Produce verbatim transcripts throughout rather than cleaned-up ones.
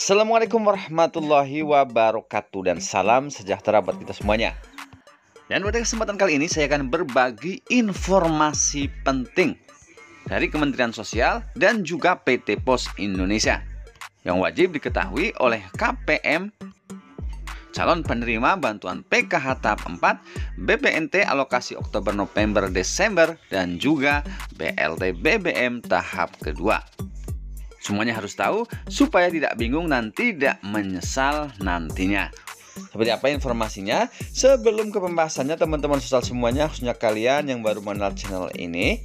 Assalamualaikum warahmatullahi wabarakatuh, dan salam sejahtera buat kita semuanya. Dan pada kesempatan kali ini saya akan berbagi informasi penting dari Kementerian Sosial dan juga P T Pos Indonesia yang wajib diketahui oleh K P M calon penerima bantuan P K H tahap empat, B P N T alokasi Oktober, November, Desember, dan juga B L T B B M tahap kedua. Semuanya harus tahu supaya tidak bingung dan tidak menyesal nantinya. Seperti apa informasinya? Sebelum ke pembahasannya, teman-teman sosial semuanya, khususnya kalian yang baru mengenal channel ini,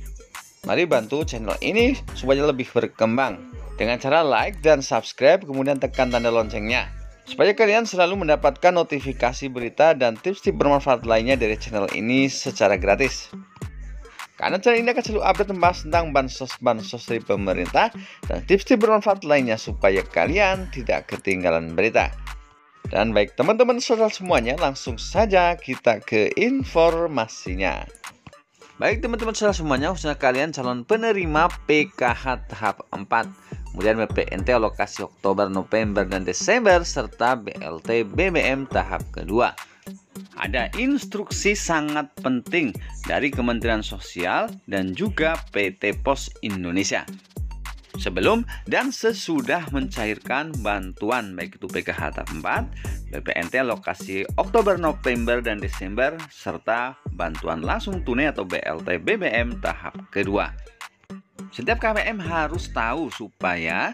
mari bantu channel ini supaya lebih berkembang dengan cara like dan subscribe, kemudian tekan tanda loncengnya, supaya kalian selalu mendapatkan notifikasi berita dan tips-tips bermanfaat lainnya dari channel ini secara gratis. Karena channel ini akan selalu update membahas tentang bansos-bansos dari pemerintah dan tips-tips bermanfaat lainnya supaya kalian tidak ketinggalan berita. Dan baik teman-teman sosial semuanya, langsung saja kita ke informasinya. Baik teman-teman sosial semuanya, khususnya kalian calon penerima P K H tahap empat, kemudian B P N T alokasi Oktober, November, dan Desember, serta B L T B B M tahap kedua. Ada instruksi sangat penting dari Kementerian Sosial dan juga P T Pos Indonesia sebelum dan sesudah mencairkan bantuan, baik itu P K H tahap empat, B P N T alokasi Oktober, November, dan Desember, serta bantuan langsung tunai atau B L T B B M tahap kedua. Setiap K P M harus tahu supaya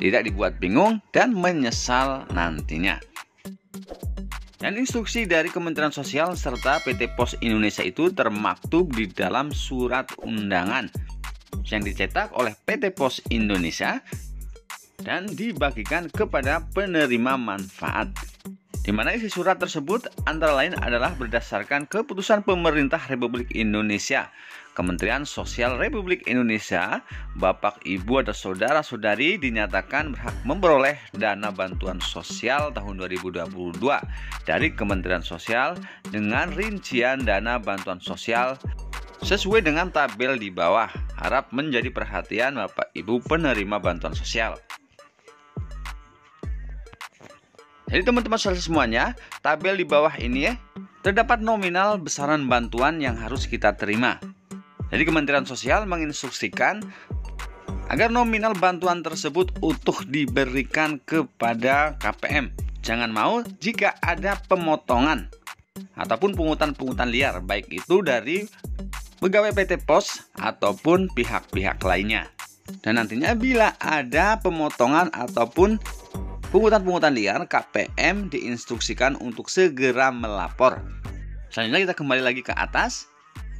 tidak dibuat bingung dan menyesal nantinya. Dan instruksi dari Kementerian Sosial serta P T Pos Indonesia itu termaktub di dalam surat undangan yang dicetak oleh P T Pos Indonesia dan dibagikan kepada penerima manfaat, di mana isi surat tersebut antara lain adalah berdasarkan keputusan Pemerintah Republik Indonesia, Kementerian Sosial Republik Indonesia, Bapak, Ibu, atau saudara-saudari dinyatakan berhak memperoleh dana bantuan sosial tahun dua ribu dua puluh dua dari Kementerian Sosial dengan rincian dana bantuan sosial sesuai dengan tabel di bawah. Harap menjadi perhatian Bapak Ibu penerima bantuan sosial. Jadi teman-teman sosial semuanya, tabel di bawah ini ya, terdapat nominal besaran bantuan yang harus kita terima. Jadi Kementerian Sosial menginstruksikan agar nominal bantuan tersebut utuh diberikan kepada K P M. Jangan mau jika ada pemotongan ataupun pungutan-pungutan liar, baik itu dari pegawai P T Pos ataupun pihak-pihak lainnya. Dan nantinya bila ada pemotongan ataupun pungutan-pungutan liar, K P M diinstruksikan untuk segera melapor. Selanjutnya kita kembali lagi ke atas,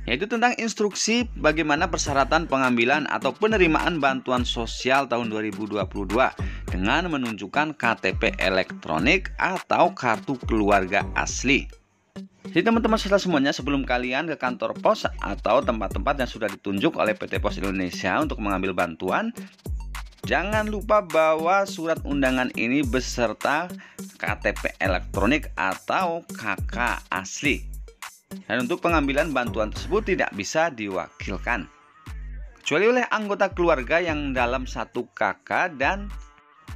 yaitu tentang instruksi bagaimana persyaratan pengambilan atau penerimaan bantuan sosial tahun dua ribu dua puluh dua dengan menunjukkan K T P elektronik atau kartu keluarga asli. Jadi teman-teman sosial semuanya, sebelum kalian ke kantor pos atau tempat-tempat yang sudah ditunjuk oleh P T Pos Indonesia untuk mengambil bantuan, jangan lupa bawa surat undangan ini beserta K T P elektronik atau K K asli. Dan untuk pengambilan bantuan tersebut tidak bisa diwakilkan kecuali oleh anggota keluarga yang dalam satu K K dan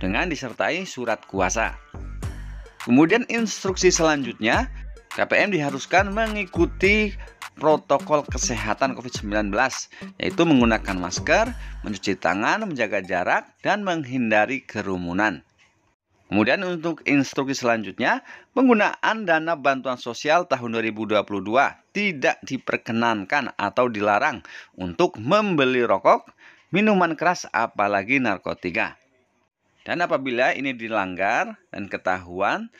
dengan disertai surat kuasa. Kemudian instruksi selanjutnya, K P M diharuskan mengikuti protokol kesehatan COVID sembilan belas, yaitu menggunakan masker, mencuci tangan, menjaga jarak, dan menghindari kerumunan. Kemudian untuk instruksi selanjutnya, penggunaan dana bantuan sosial tahun dua ribu dua puluh dua tidak diperkenankan atau dilarang untuk membeli rokok, minuman keras, apalagi narkotika. Dan apabila ini dilanggar dan ketahuan,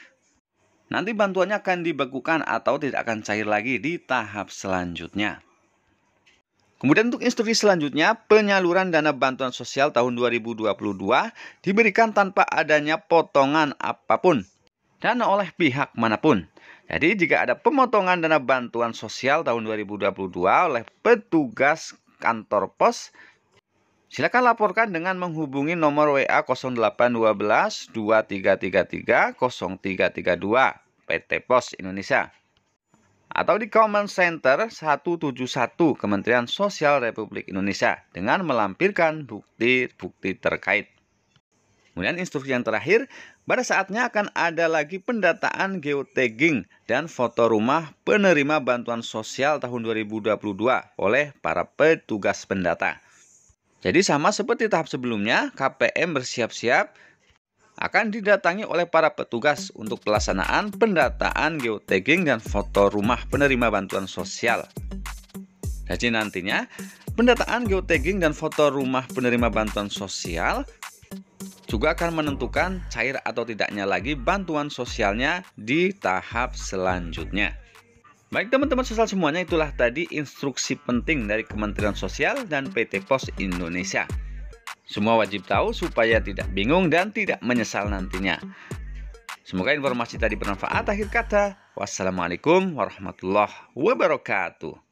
nanti bantuannya akan dibekukan atau tidak akan cair lagi di tahap selanjutnya. Kemudian untuk instruksi selanjutnya, penyaluran dana bantuan sosial tahun dua ribu dua puluh dua diberikan tanpa adanya potongan apapun dan oleh pihak manapun. Jadi jika ada pemotongan dana bantuan sosial tahun dua ribu dua puluh dua oleh petugas kantor pos, silakan laporkan dengan menghubungi nomor W A nol delapan satu dua dua tiga tiga tiga nol tiga tiga dua P T Pos Indonesia atau di Command Center satu tujuh satu Kementerian Sosial Republik Indonesia dengan melampirkan bukti-bukti terkait. Kemudian instruksi yang terakhir, pada saatnya akan ada lagi pendataan geotagging dan foto rumah penerima bantuan sosial tahun dua ribu dua puluh dua oleh para petugas pendata. Jadi sama seperti tahap sebelumnya, K P M bersiap-siap akan didatangi oleh para petugas untuk pelaksanaan pendataan geotagging dan foto rumah penerima bantuan sosial. Jadi nantinya, pendataan geotagging dan foto rumah penerima bantuan sosial juga akan menentukan cair atau tidaknya lagi bantuan sosialnya di tahap selanjutnya. Baik teman-teman sosial semuanya, itulah tadi instruksi penting dari Kementerian Sosial dan P T Pos Indonesia. Semua wajib tahu supaya tidak bingung dan tidak menyesal nantinya. Semoga informasi tadi bermanfaat. Akhir kata, wassalamualaikum warahmatullahi wabarakatuh.